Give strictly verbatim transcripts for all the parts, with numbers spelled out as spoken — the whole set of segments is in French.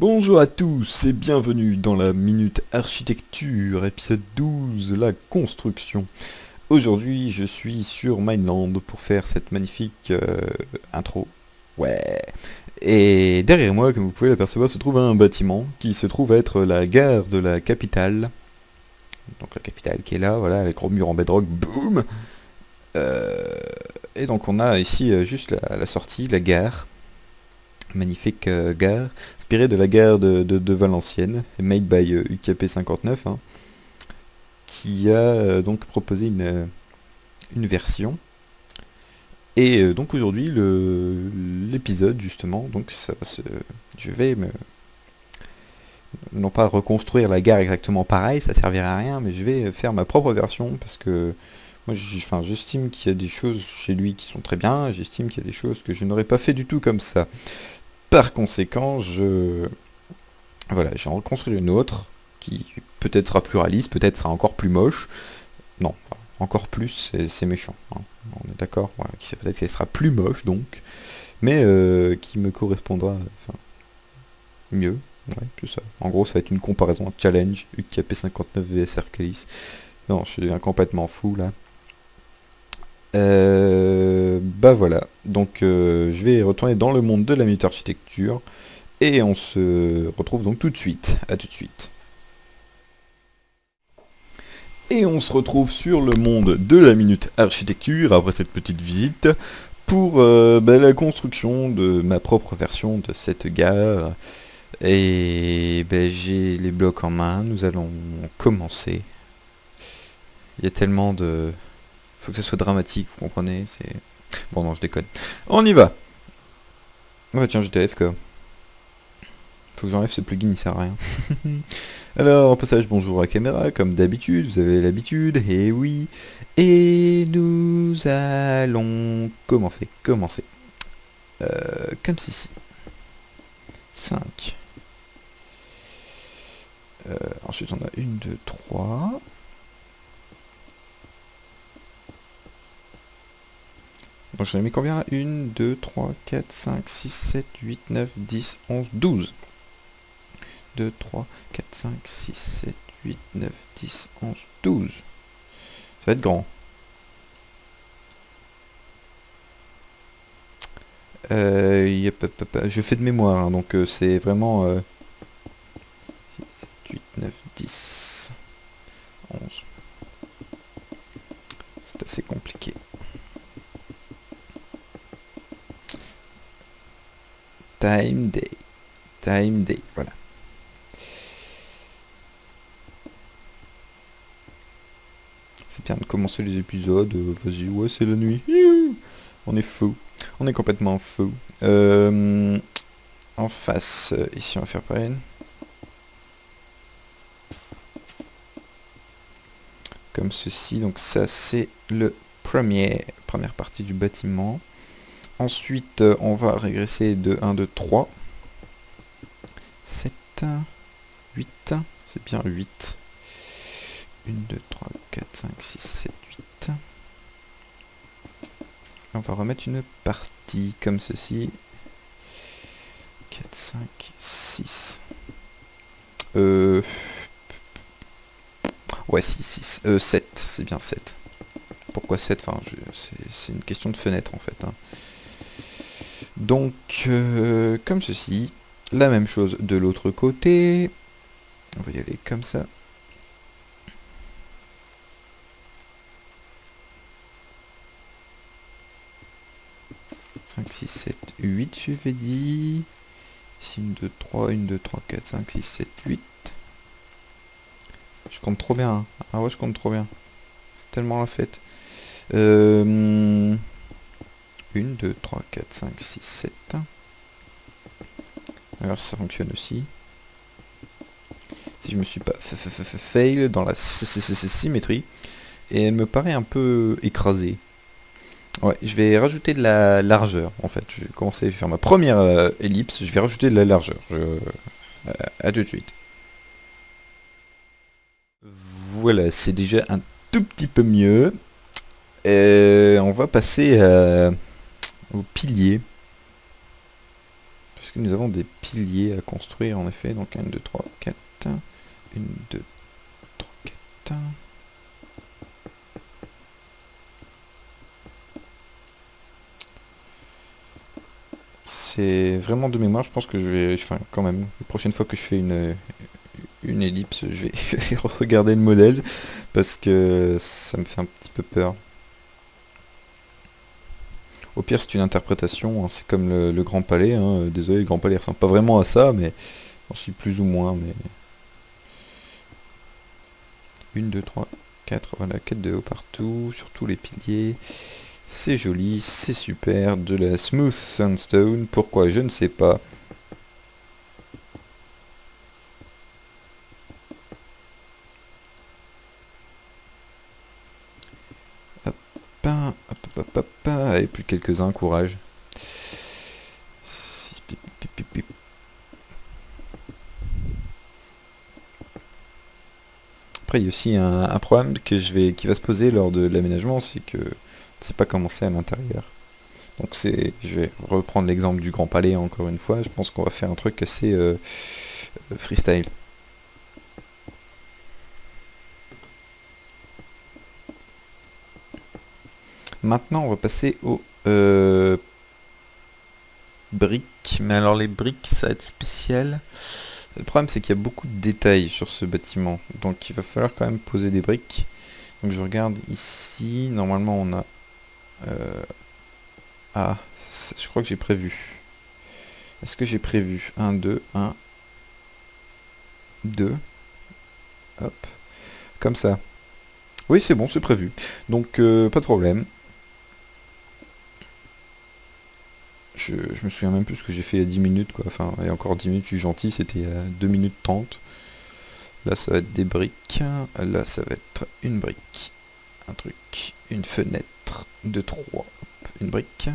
Bonjour à tous et bienvenue dans la Minute Architecture, épisode douze, la construction. Aujourd'hui, je suis sur Mainland pour faire cette magnifique euh, intro. Ouais. Et derrière moi, comme vous pouvez l'apercevoir, se trouve un bâtiment qui se trouve être la gare de la capitale. Donc la capitale qui est là, voilà, les gros murs en bedrock, boum euh, Et donc on a ici juste la, la sortie, la gare. Magnifique euh, gare, inspirée de la gare de, de, de Valenciennes, made by euh, U K P cinquante-neuf, hein, qui a euh, donc proposé une, une version. Et euh, donc aujourd'hui, l'épisode justement, donc ça va se, je vais me, non pas reconstruire la gare exactement pareil, ça servira à rien, mais je vais faire ma propre version, parce que moi, j'estime qu'il y a des choses chez lui qui sont très bien, j'estime qu'il y a des choses que je n'aurais pas fait du tout comme ça. Par conséquent, je voilà, j'en reconstruis une autre qui peut-être sera plus réaliste, peut-être sera encore plus moche. Non, enfin, encore plus, c'est méchant. Hein. On est d'accord, voilà, peut-être qu'elle sera plus moche donc, mais euh, qui me correspondra enfin, mieux. Ouais, tout ça. En gros, ça va être une comparaison, un challenge U K P cinquante-neuf vs Erkalys. Non, je deviens complètement fou là. Euh, bah voilà, donc euh, je vais retourner dans le monde de la Minute Architecture et on se retrouve donc tout de suite. À tout de suite. Et on se retrouve sur le monde de la Minute Architecture après cette petite visite pour euh, bah, la construction de ma propre version de cette gare. Et bah, j'ai les blocs en main, nous allons commencer. Il y a tellement de... Faut que ça soit dramatique, vous comprenez, c'est... Bon non, je déconne. On y va. Ouais tiens, G T F quoi. Faut que j'enlève ce plugin, il sert à rien. Alors, au passage, bonjour à la caméra, comme d'habitude, vous avez l'habitude, et oui. Et nous allons commencer, commencer. Euh, comme ceci. cinq. Euh, ensuite, on a un, deux, trois... Donc j'en ai mis combien là? un, deux, trois, quatre, cinq, six, sept, huit, neuf, dix, onze, douze. deux, trois, quatre, cinq, six, sept, huit, neuf, dix, onze, douze. Ça va être grand. Euh, yep, yep, yep, je fais de mémoire, hein, donc euh, c'est vraiment... Euh, six, sept, huit, neuf, dix, onze. C'est assez compliqué. Time day, time day, voilà. C'est bien de commencer les épisodes, vas-y, ouais, c'est la nuit. On est fou, on est complètement fou. Euh, en face, ici on va faire pareil. Comme ceci, donc ça c'est le premier, première partie du bâtiment. Ensuite, on va régresser de un, deux, trois, sept, huit, c'est bien huit. un, deux, trois, quatre, cinq, six, sept, huit. On va remettre une partie comme ceci. quatre, cinq, six. Euh... Ouais, six, six. Euh, sept, c'est bien sept. Pourquoi sept? Enfin, c'est une question de fenêtre en fait. Hein. Donc, euh, comme ceci, la même chose de l'autre côté. On va y aller comme ça. cinq, six, sept, huit, je vais dire. Ici, un, deux, trois, un, deux, trois, quatre, cinq, six, sept, huit. Je compte trop bien. Hein. Ah ouais, je compte trop bien. C'est tellement la fête. Euh... un, deux, trois, quatre, cinq, six, sept. Alors ça fonctionne aussi. Si je me suis pas fail dans la symétrie. Et elle me paraît un peu écrasée. Ouais, je vais rajouter de la largeur en fait. Je vais commencer à faire ma première euh, ellipse. Je vais rajouter de la largeur. Je... Euh, à tout de suite. Voilà, c'est déjà un tout petit peu mieux. Et on va passer à... au pilier, parce puisque nous avons des piliers à construire en effet. Donc un, deux, trois, quatre, un, deux, trois, quatre. C'est vraiment de mémoire, je pense que je vais, enfin quand même, la prochaine fois que je fais une, une ellipse, je vais, je vais regarder le modèle, parce que ça me fait un petit peu peur. Au pire, c'est une interprétation, hein, c'est comme le, le Grand Palais, hein, désolé, le Grand Palais ressemble pas vraiment à ça, mais j'en suis plus ou moins, mais... un, deux, trois, quatre, voilà, quatre de haut partout, sur tous les piliers... C'est joli, c'est super, de la smooth sandstone, pourquoi je ne sais pas. Hop, hop, hop, hop, hop, allez, plus quelques-uns, courage. Après, il y a aussi un, un problème que je vais, qui va se poser lors de l'aménagement, c'est que... c'est pas commencé à l'intérieur. Donc c'est, je vais reprendre l'exemple du Grand Palais encore une fois, je pense qu'on va faire un truc assez euh, freestyle. Maintenant on va passer aux euh, briques, mais alors les briques ça va être spécial. Le problème c'est qu'il y a beaucoup de détails sur ce bâtiment, donc il va falloir quand même poser des briques. Donc je regarde ici, normalement on a... Euh, ah, je crois que j'ai prévu. Est-ce que j'ai prévu un, deux, un, deux. Hop. Comme ça. Oui, c'est bon, c'est prévu. Donc, euh, pas de problème. Je, je me souviens même plus ce que j'ai fait il y a dix minutes, quoi. Enfin, il y a encore dix minutes, je suis gentil, c'était à deux minutes trente. Là, ça va être des briques. Là, ça va être une brique. Un truc. Une fenêtre. Deux, trois. Une brique.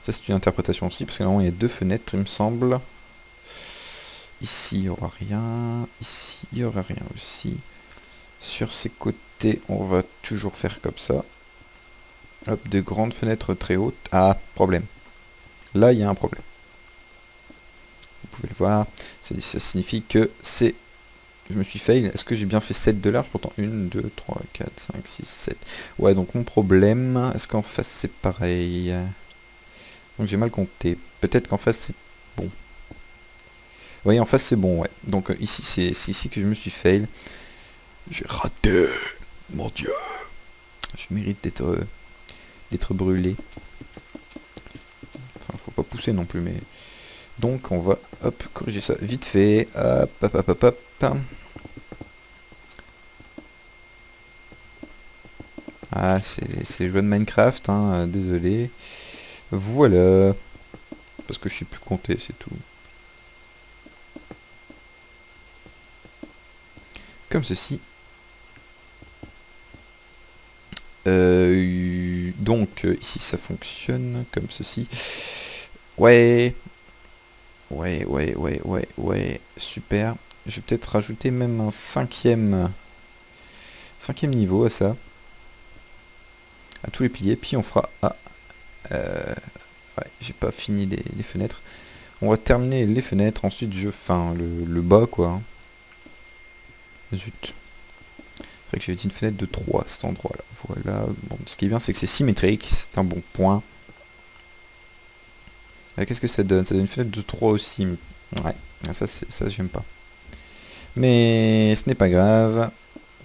Ça, c'est une interprétation aussi, parce que normalement, il y a deux fenêtres, il me semble. Ici, il n'y aura rien. Ici, il n'y aura rien aussi. Sur ces côtés, on va toujours faire comme ça. Hop, de grandes fenêtres très hautes. Ah, problème. Là, il y a un problème. Vous pouvez le voir. Ça, ça signifie que c'est... je me suis fail. Est-ce que j'ai bien fait sept de large pourtant? un, deux, trois, quatre, cinq, six, sept. Ouais, donc mon problème, est-ce qu'en face c'est pareil? Donc j'ai mal compté. Peut-être qu'en face c'est bon. Vous voyez, en face c'est bon, ouais. Donc euh, ici, c'est ici que je me suis fail. J'ai raté. Mon dieu. Je mérite d'être euh, d'être brûlé. Enfin, faut pas pousser non plus, mais... donc on va, hop, corriger ça vite fait. Hop, hop, hop, hop, hop. Ah, c'est les, les joueurs de Minecraft, hein, désolé. Voilà. Parce que je sais plus compter, c'est tout. Comme ceci. Euh, donc, ici ça fonctionne, comme ceci. Ouais. Ouais, ouais, ouais, ouais, ouais, super. Je vais peut-être rajouter même un cinquième, cinquième niveau à ça. À tous les piliers, puis on fera... Ah, euh, ouais, j'ai pas fini les, les fenêtres. On va terminer les fenêtres, ensuite je... Enfin, le, le bas, quoi. Zut. C'est vrai que j'avais dit une fenêtre de trois à cet endroit-là. Voilà. Bon, ce qui est bien, c'est que c'est symétrique, c'est un bon point. Qu'est-ce que ça donne? Ça donne une fenêtre de trois aussi. Ouais, ça, ça j'aime pas. Mais ce n'est pas grave.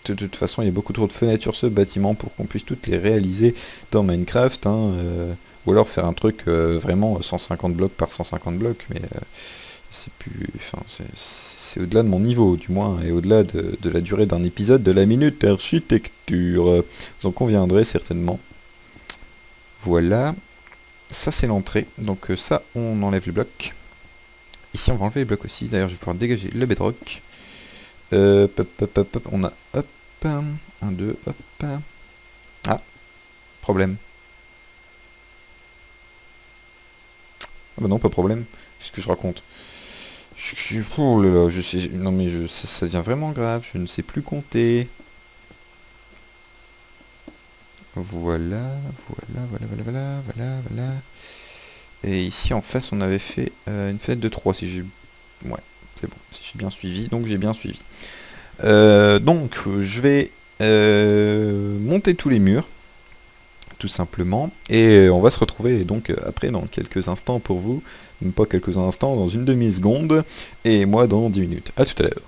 De, de toute façon, il y a beaucoup trop de fenêtres sur ce bâtiment pour qu'on puisse toutes les réaliser dans Minecraft. Hein, euh, ou alors faire un truc euh, vraiment cent cinquante blocs par cent cinquante blocs. Mais euh, c'est plus, enfin, c'est au-delà de mon niveau, du moins. Et au-delà de, de la durée d'un épisode de la Minute Architecture. Vous en conviendrez certainement. Voilà. Ça c'est l'entrée, donc ça on enlève les blocs. Ici on va enlever les blocs aussi, d'ailleurs je vais pouvoir dégager le bedrock. Euh, pop, pop, pop, pop. On a hop, un, deux, hop. Ah, problème. Ah bah non, pas problème, qu'est-ce que je raconte? Je suis... Oh là là, je sais... Non mais je... ça, ça devient vraiment grave, je ne sais plus compter. Voilà, voilà, voilà, voilà, voilà, voilà, voilà. Et ici en face on avait fait euh, une fenêtre de trois si j'ai... Ouais, c'est bon, si j'ai bien suivi, donc j'ai bien suivi. Euh, donc je vais euh, monter tous les murs, tout simplement, et on va se retrouver donc après dans quelques instants pour vous, même pas quelques instants, dans une demi-seconde, et moi dans dix minutes. A tout à l'heure.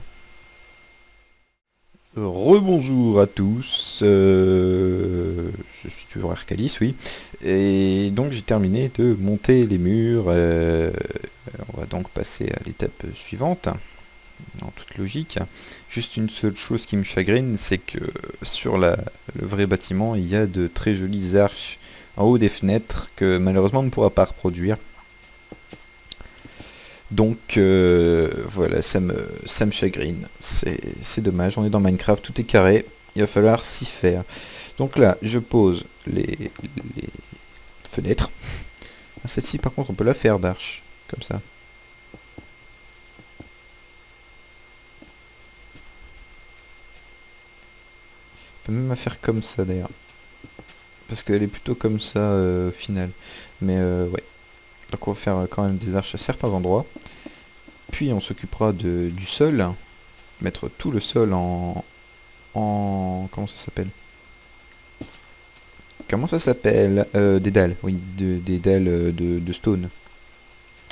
Rebonjour à tous, euh, je suis toujours Erkalys, oui, et donc j'ai terminé de monter les murs, euh, on va donc passer à l'étape suivante, en toute logique. Juste une seule chose qui me chagrine, c'est que sur la, le vrai bâtiment, il y a de très jolies arches en haut des fenêtres que malheureusement on ne pourra pas reproduire. Donc euh, voilà, ça me, ça me chagrine, c'est dommage, on est dans Minecraft, tout est carré, il va falloir s'y faire. Donc là, je pose les, les fenêtres. Celle-ci par contre, on peut la faire d'arche, comme ça. On peut même la faire comme ça d'ailleurs, parce qu'elle est plutôt comme ça euh, au final, mais euh, ouais. Donc on va faire quand même des arches à certains endroits. Puis on s'occupera du sol. Mettre tout le sol en... en comment ça s'appelle Comment ça s'appelle euh, Des dalles. Oui, de, des dalles de, de stone.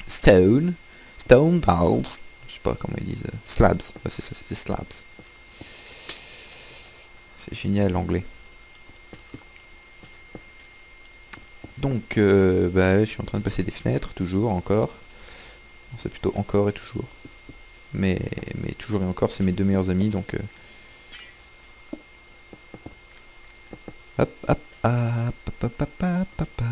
Stone. Stone balls. Je sais pas comment ils disent. Slabs. Ouais, c'est ça, c'est slabs. C'est génial l'anglais. Donc, euh, bah, je suis en train de passer des fenêtres, toujours, encore. C'est plutôt encore et toujours. Mais, mais toujours et encore, c'est mes deux meilleurs amis, donc... Euh... Hop, hop, hop, hop, hop, hop, hop.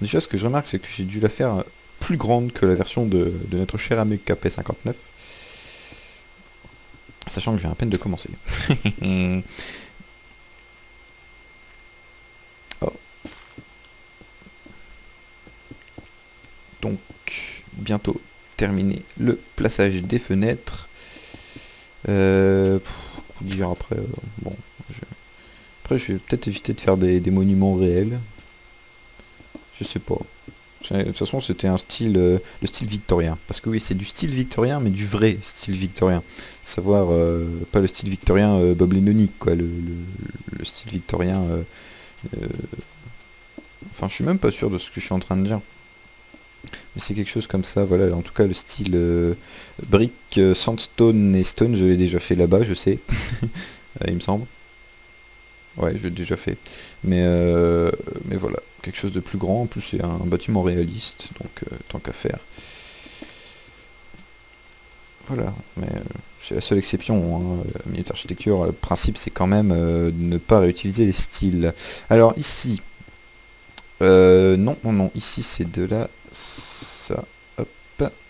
Déjà, ce que je remarque, c'est que j'ai dû la faire plus grande que la version de, de notre cher ami U K P cinquante-neuf. Sachant que j'ai à peine de commencer. Donc bientôt terminé le plaçage des fenêtres. Euh, pour dire après, euh, bon, je... après je vais peut-être éviter de faire des, des monuments réels. Je sais pas. De toute façon, c'était un style, euh, le style victorien. Parce que oui, c'est du style victorien, mais du vrai style victorien. Savoir euh, pas le style victorien euh, Bob Lennonique, quoi. Le, le, le style victorien. Euh, euh... Enfin, je suis même pas sûr de ce que je suis en train de dire. Mais c'est quelque chose comme ça, voilà, en tout cas le style euh, brique, euh, sandstone et stone, je l'ai déjà fait là-bas, je sais, il me semble. Ouais, je l'ai déjà fait. Mais, euh, mais voilà, quelque chose de plus grand, en plus c'est un bâtiment réaliste, donc euh, tant qu'à faire. Voilà, mais euh, c'est la seule exception, hein. Minute Architecture, le principe c'est quand même euh, de ne pas réutiliser les styles. Alors ici, euh, non, non, non, ici c'est de la... ça, hop,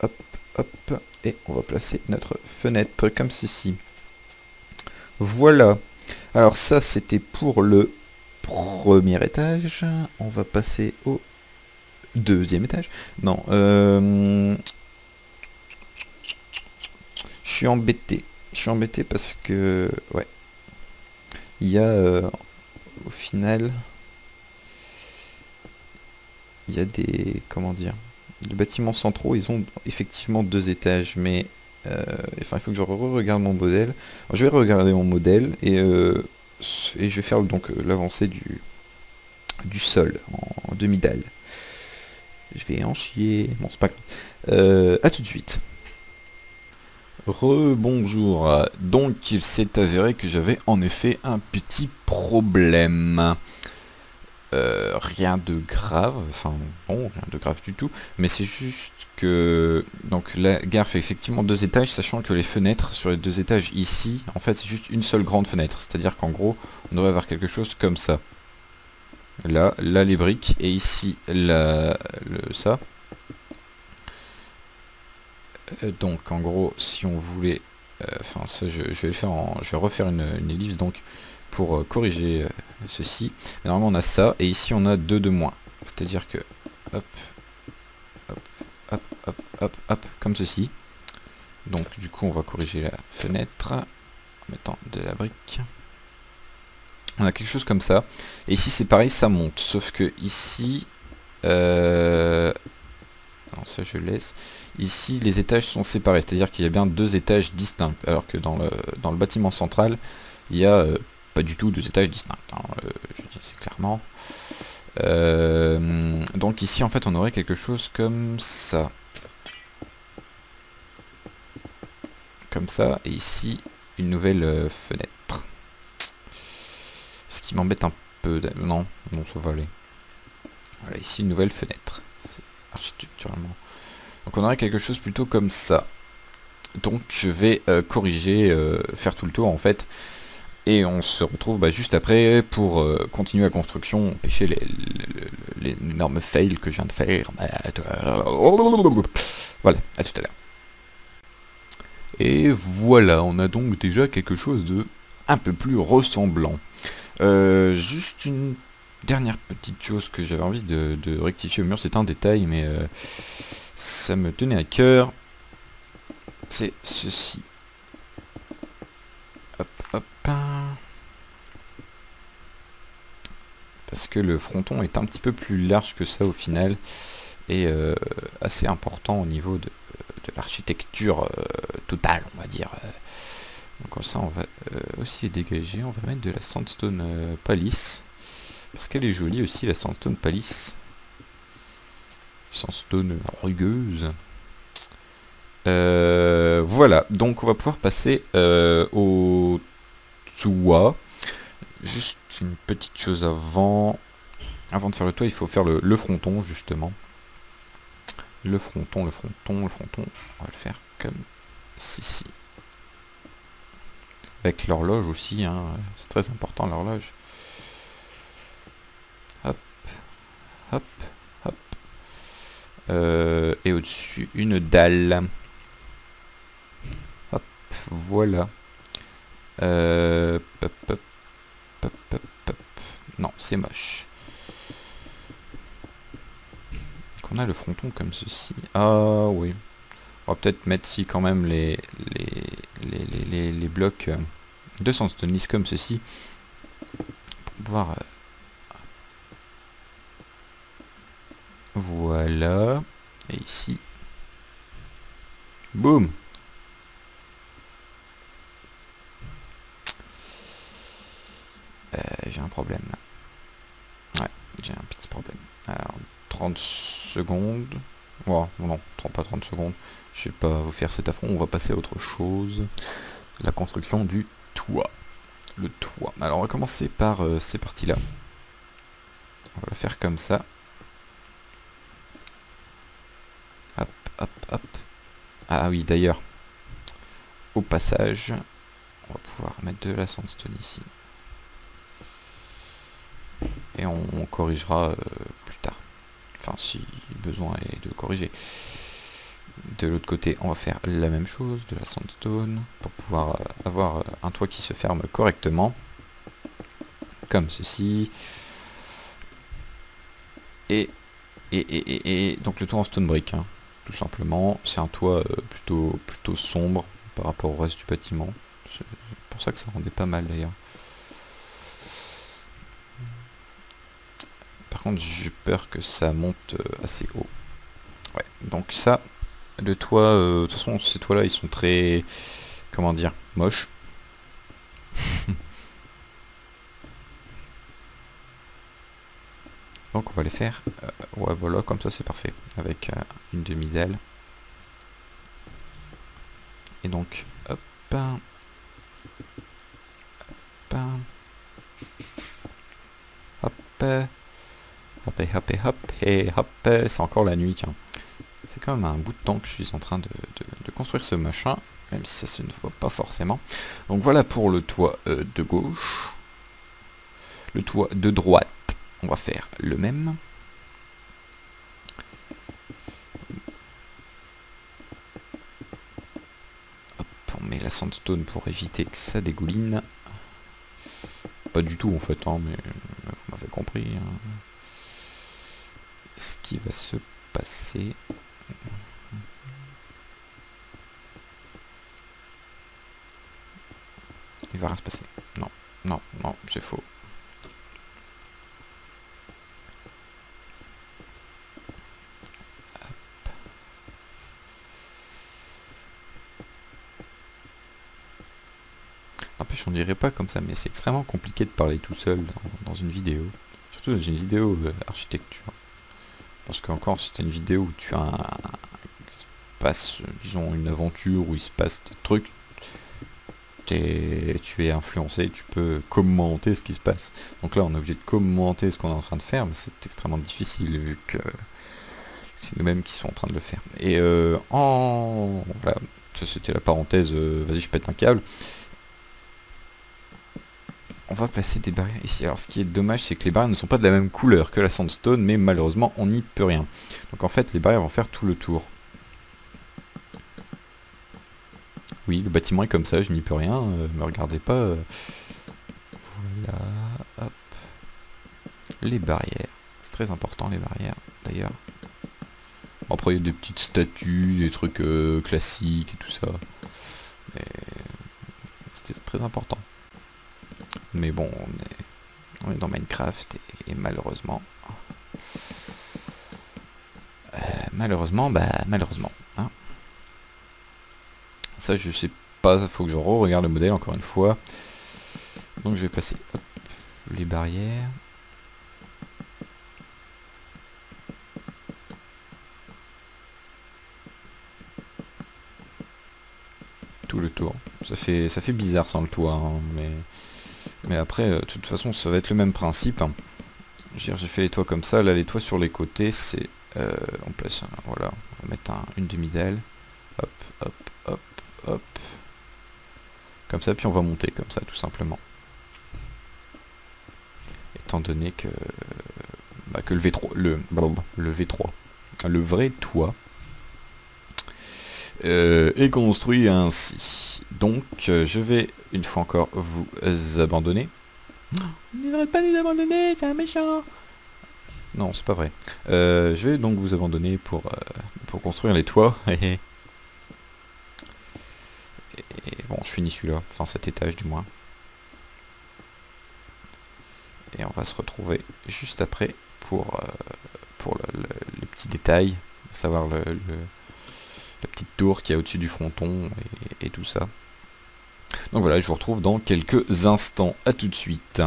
hop, hop, et on va placer notre fenêtre comme ceci. Voilà. Alors ça, c'était pour le premier étage. On va passer au deuxième étage. Non, euh... je suis embêté. Je suis embêté parce que, ouais, il y a, euh, au final... il y a des... comment dire... les bâtiments centraux, ils ont effectivement deux étages, mais... Euh, enfin, il faut que je re-regarde mon modèle. Alors, je vais regarder mon modèle, et, euh, et je vais faire donc l'avancée du, du sol, en demi-dalle. Je vais en chier... Bon, c'est pas grave. Euh, à tout de suite. Rebonjour. Donc, il s'est avéré que j'avais en effet un petit problème. Euh, rien de grave, enfin bon, rien de grave du tout, mais c'est juste que donc la gare fait effectivement deux étages, sachant que les fenêtres sur les deux étages ici, en fait c'est juste une seule grande fenêtre, c'est-à-dire qu'en gros on devrait avoir quelque chose comme ça. Là, là les briques, et ici là, le, ça. Donc en gros, si on voulait, enfin euh, ça je, je vais le faire, en, je vais refaire une, une ellipse donc. Pour euh, corriger euh, ceci, mais normalement on a ça, et ici on a deux de moins, c'est à dire que hop hop hop hop hop hop comme ceci. Donc du coup on va corriger la fenêtre en mettant de la brique, on a quelque chose comme ça, et ici c'est pareil, ça monte, sauf que ici euh, Alors ça je laisse. Ici les étages sont séparés, c'est-à-dire qu'il y a bien deux étages distincts, alors que dans le, dans le bâtiment central, il n'y a euh, pas du tout deux étages distincts, hein, euh, je dis c'est clairement. Euh, donc ici en fait on aurait quelque chose comme ça. Comme ça, et ici une nouvelle euh, fenêtre. Ce qui m'embête un peu. Non, non, ça va aller. Voilà, ici une nouvelle fenêtre. C'est architecturalement. Donc on aurait quelque chose plutôt comme ça. Donc je vais euh, corriger, euh, faire tout le tour en fait. Et on se retrouve bah, juste après pour euh, continuer la construction, empêcher l'énorme les, les, les fail que je viens de faire. Voilà, à tout à l'heure. Et voilà, on a donc déjà quelque chose de un peu plus ressemblant. Euh, juste une dernière petite chose que j'avais envie de, de rectifier au mur, c'est un détail, mais euh, ça me tenait à cœur. C'est ceci. Hop, hop. Parce que le fronton est un petit peu plus large que ça au final, et euh, assez important au niveau de... de l'architecture euh, totale, on va dire. Donc comme ça on va euh, aussi dégager, on va mettre de la sandstone euh, palisse, parce qu'elle est jolie aussi la sandstone palisse, sandstone rugueuse. Euh, voilà, donc on va pouvoir passer euh, au toit. Juste une petite chose avant, avant de faire le toit, il faut faire le, le fronton justement. Le fronton, le fronton, le fronton, on va le faire comme ceci. Avec l'horloge aussi, hein. C'est très important l'horloge. Hop, hop, hop. Euh, et au-dessus, une dalle. Hop, voilà. Euh, pop, pop, pop, pop, pop. Non, c'est moche. On a le fronton comme ceci. Ah oui. On va peut-être mettre si quand même les, les, les, les, les, les blocs de sandstone comme ceci. Pour pouvoir... Voilà. Et ici. Boum. Euh, j'ai un problème là. Ouais, j'ai un petit problème. Alors... trente secondes. Oh, non, pas trente secondes. Je vais pas vous faire cet affront. On va passer à autre chose. La construction du toit. Le toit. Alors on va commencer par euh, ces parties-là. On va le faire comme ça. Hop, hop, hop. Ah oui, d'ailleurs. Au passage, on va pouvoir mettre de la sandstone ici. Et on, on corrigera euh, plus tard. Enfin, si besoin est de corriger. De l'autre côté, on va faire la même chose, de la sandstone, pour pouvoir avoir un toit qui se ferme correctement. Comme ceci. Et, et, et, et, et donc le toit en stone brick, hein, tout simplement. C'est un toit plutôt, plutôt sombre par rapport au reste du bâtiment. C'est pour ça que ça rendait pas mal d'ailleurs. Par contre j'ai peur que ça monte assez haut. Ouais, donc ça, le toit, euh, de toute façon ces toits là ils sont très, comment dire, moches. Donc on va les faire, euh, ouais voilà, comme ça c'est parfait, avec euh, une demi-dalle. Et donc, hop, hop, hop, hop. Hop et hop et hop et hop, c'est encore la nuit, tiens. C'est quand même un bout de temps que je suis en train de, de, de construire ce machin, même si ça se ne voit pas forcément. Donc voilà pour le toit euh, de gauche. Le toit de droite, on va faire le même. Hop, on met la sandstone pour éviter que ça dégouline. Pas du tout en fait, hein, mais vous m'avez compris, hein. Ce qui va se passer. Il va rien se passer. Non, non, non, c'est faux. Hop, plus on dirait pas comme ça, mais c'est extrêmement compliqué de parler tout seul dans, dans une vidéo. Surtout dans une vidéo euh, architecture. Parce qu'encore, si t'as une vidéo où tu as un, un, passe, disons, une aventure où il se passe des trucs, t'es, tu es influencé, tu peux commenter ce qui se passe. Donc là, on est obligé de commenter ce qu'on est en train de faire, mais c'est extrêmement difficile vu que c'est nous-mêmes qui sont en train de le faire. Et euh, en... voilà, ça c'était la parenthèse, euh, vas-y je pète un câble. On va placer des barrières ici. Alors ce qui est dommage, c'est que les barrières ne sont pas de la même couleur que la sandstone, mais malheureusement on n'y peut rien. Donc en fait, les barrières vont faire tout le tour. Oui, le bâtiment est comme ça, je n'y peux rien, euh, me regardez pas. Euh, voilà, hop. Les barrières. C'est très important les barrières, d'ailleurs. Après, il y a des petites statues, des trucs euh, classiques et tout ça. C'était très important. Mais bon, on est, on est dans Minecraft et, et malheureusement... Euh, malheureusement, bah malheureusement. Hein. Ça je sais pas, faut que je re-regarde le modèle encore une fois. Donc je vais placer hop, les barrières. Tout le tour. Ça fait, ça fait bizarre sans le toit, hein, mais, mais après, de toute façon ça va être le même principe. Hein. J'ai fait les toits comme ça, là les toits sur les côtés, c'est... Euh, on place, voilà, on va mettre un, une demi-dalle. Hop, hop. Hop, comme ça, puis on va monter comme ça, tout simplement. Étant donné que, bah, que le V trois, le, le V trois, le vrai toit, euh, est construit ainsi. Donc, je vais une fois encore vous abandonner. N'arrête pas de nous abandonner, c'est un méchant. Non, c'est pas vrai. Euh, je vais donc vous abandonner pour, euh, pour construire les toits. Et bon, je finis celui-là, enfin cet étage du moins. Et on va se retrouver juste après pour, euh, pour le, le, les petits détails, à savoir le, le, la petite tour qu'il y a au-dessus du fronton et, et tout ça. Donc voilà, je vous retrouve dans quelques instants, à tout de suite.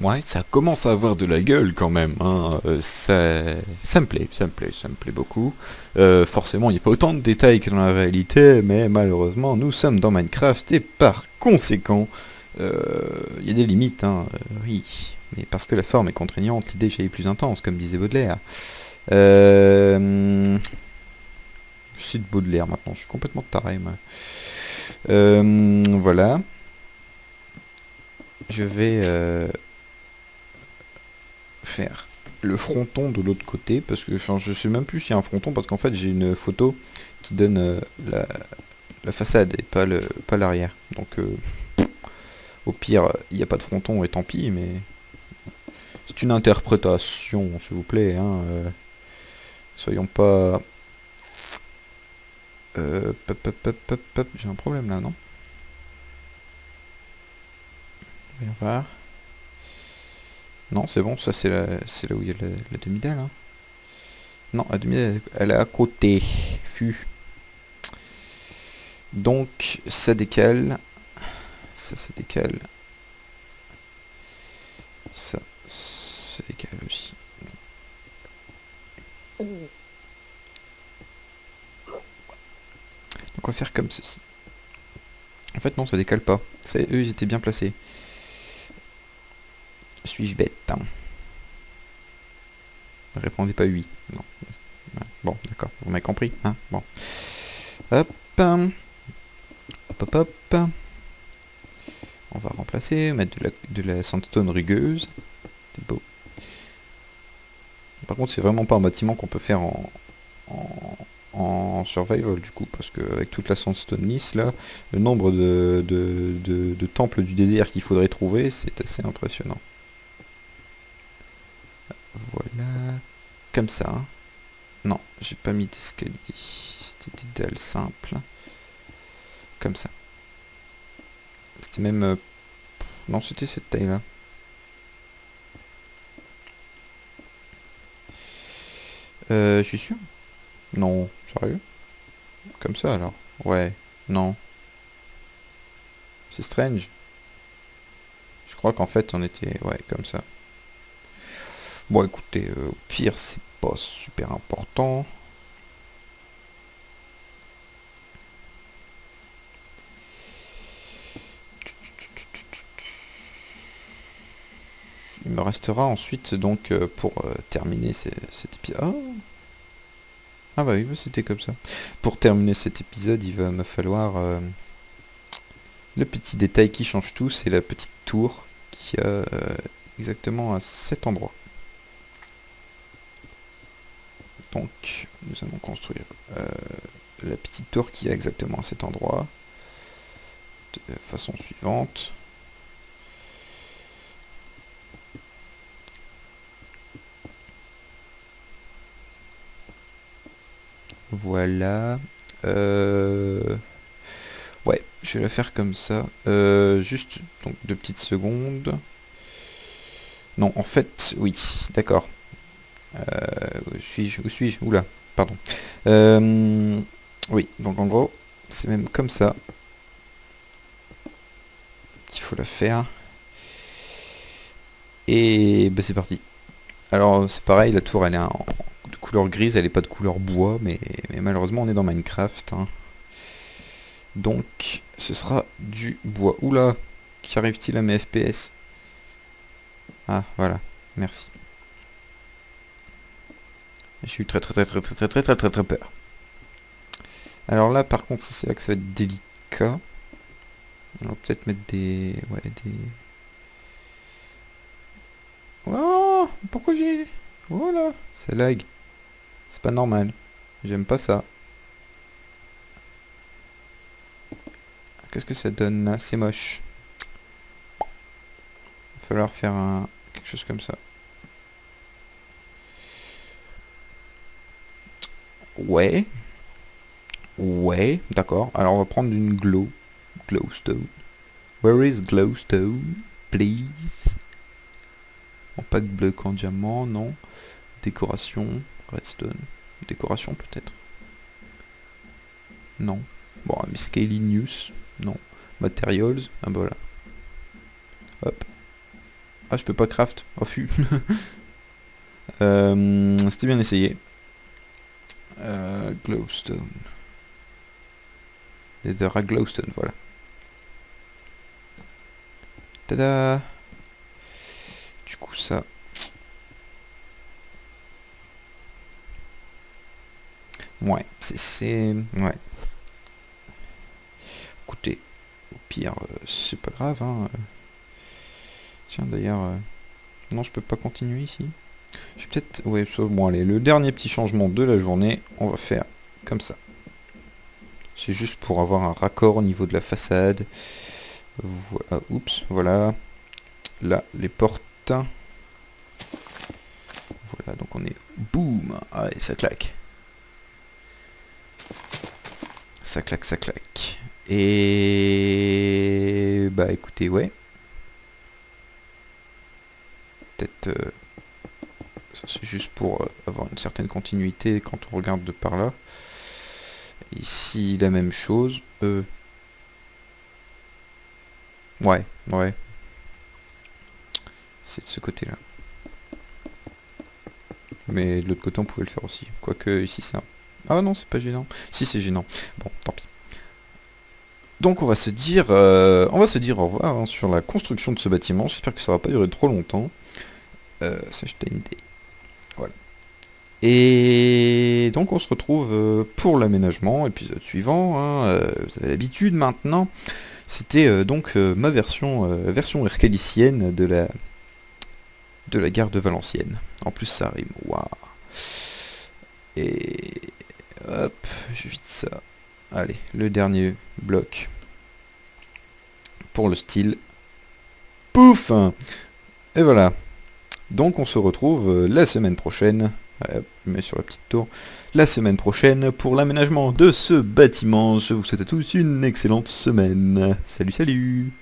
Ouais, ça commence à avoir de la gueule quand même, hein. euh, ça, ça me plaît, ça me plaît, ça me plaît beaucoup. Euh, forcément, il n'y a pas autant de détails que dans la réalité, mais malheureusement, nous sommes dans Minecraft et par conséquent, il euh, y a des limites, hein. euh, oui. Mais parce que la forme est contraignante, l'idée est plus intense, comme disait Baudelaire. Euh, je cite Baudelaire maintenant, je suis complètement taré, moi. Euh, voilà. Je vais... Euh, faire le fronton de l'autre côté parce que je, je sais même plus s'il y a un fronton parce qu'en fait j'ai une photo qui donne euh, la, la façade et pas le pas l'arrière, donc euh, au pire il n'y a pas de fronton et tant pis, mais c'est une interprétation, s'il vous plaît, hein, euh, soyons pas euh, j'ai un problème là, non, voyons voir. Non, c'est bon, ça c'est là, là où il y a la, la demi-dalle. Hein. Non, la demi-dalle, elle est à côté. Fût. Donc, ça décale. Ça, ça décale. Ça, ça décale aussi. Donc, on va faire comme ceci. En fait, non, ça décale pas. Ça, eux, ils étaient bien placés. Suis-je bête, hein? Répondez pas oui. Non. Bon, d'accord. Vous m'avez compris, hein? Bon. Hop. Hop, hop, hop. On va remplacer, mettre de la, de la sandstone rugueuse. C'est beau. Par contre, c'est vraiment pas un bâtiment qu'on peut faire en, en, en survival, du coup. Parce qu'avec toute la sandstone lisse, là, le nombre de, de, de, de temples du désert qu'il faudrait trouver, c'est assez impressionnant. Voilà, comme ça. Hein. Non, j'ai pas mis d'escalier. C'était des dalles simples. Comme ça. C'était même... Euh... Non, c'était cette taille-là. Euh, je suis sûr? Non, sérieux? Comme ça alors? Ouais, non. C'est strange. Je crois qu'en fait on était... Ouais, comme ça. Bon, écoutez, euh, au pire, c'est pas super important. Il me restera ensuite, donc, euh, pour euh, terminer cet épisode... Oh. Ah bah oui, c'était comme ça. Pour terminer cet épisode, il va me falloir... Euh, le petit détail qui change tout, c'est la petite tour qui a euh, exactement à cet endroit. Donc, nous allons construire euh, la petite tour qui est exactement à cet endroit, de la façon suivante. Voilà. Euh... Ouais, je vais la faire comme ça. Euh, juste, donc, deux petites secondes. Non, en fait, oui, d'accord. Euh, où suis-je? Où suis-je? Oula, pardon. Euh, oui, donc en gros, c'est même comme ça qu'il faut la faire. Et ben, c'est parti. Alors c'est pareil, la tour elle est en, de couleur grise, elle n'est pas de couleur bois, mais, mais malheureusement on est dans Minecraft. Hein. Donc ce sera du bois. Oula, qu'arrive-t-il à mes F P S? Ah voilà, merci. J'ai eu très très très très très très très très très très peur. Alors là par contre c'est là que ça va être délicat. On va peut-être mettre des... Ouais des... Oh, pourquoi j'ai... Voilà, ça lag. C'est pas normal. J'aime pas ça. Qu'est-ce que ça donne là? C'est moche. Il va falloir faire un... quelque chose comme ça. Ouais. Ouais, d'accord. Alors on va prendre une glow. Glowstone. Where is glowstone? Please. En pack bleu en diamant, non. Décoration. Redstone. Décoration peut-être. Non. Bon, mais scaling news. Non. Materials. Ah bah voilà. Hop. Ah je peux pas craft. Oh fu. euh, C'était bien essayé. Euh, glowstone. Leather à glowstone, voilà. Tada. Du coup ça. Ouais, c'est... Ouais. Écoutez, au pire, euh, c'est pas grave, hein. Tiens d'ailleurs... Euh... Non, je peux pas continuer ici. Je vais peut-être... Ouais, bon allez, le dernier petit changement de la journée, on va faire comme ça. C'est juste pour avoir un raccord au niveau de la façade. Voilà, oups, voilà. Là, les portes. Voilà, donc on est... Boum! Ah, et ça claque. Ça claque, ça claque. Et... Bah écoutez, ouais. Peut-être... Euh... C'est juste pour avoir une certaine continuité quand on regarde de par là. Ici, la même chose. Euh... Ouais, ouais. C'est de ce côté-là. Mais de l'autre côté, on pouvait le faire aussi. Quoique, ici, ça... Ah non, c'est pas gênant. Si, c'est gênant. Bon, tant pis. Donc on va se dire, euh... on va se dire au revoir hein, sur la construction de ce bâtiment. J'espère que ça va pas durer trop longtemps. Euh, ça, j'étais une idée. Voilà. Et donc on se retrouve pour l'aménagement, épisode suivant, hein, vous avez l'habitude maintenant. C'était donc ma version, version erkalysienne de la, de la gare de Valenciennes. En plus ça rime, waouh. Et hop, je vide ça. Allez, le dernier bloc pour le style. Pouf! Et voilà. Donc on se retrouve la semaine prochaine. Mais sur la petite tour, la semaine prochaine pour l'aménagement de ce bâtiment. Je vous souhaite à tous une excellente semaine. Salut, salut!